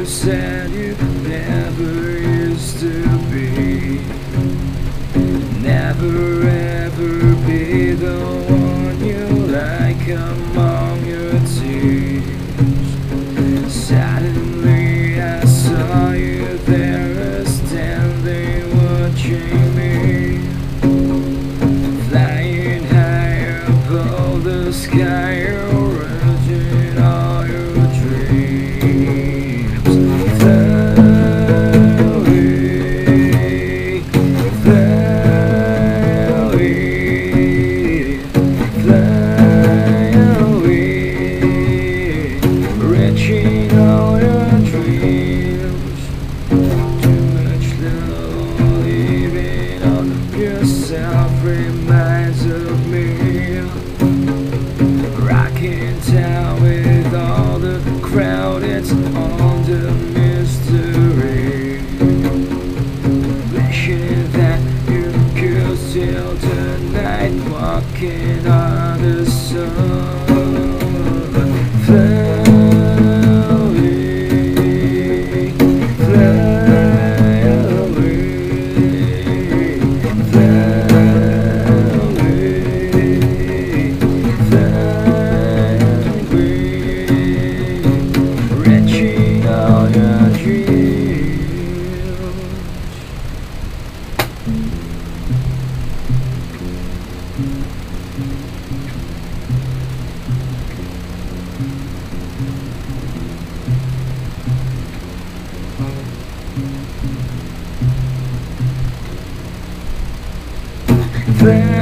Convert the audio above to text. you said you never used to be. Never ever be the one you like among your tears. Suddenly I saw you there, standing watching me, flying high above the sky. Reminds of me, rocking town with all the crowd. It's all the mystery, wishing that you could steal the night, walking on the sun. There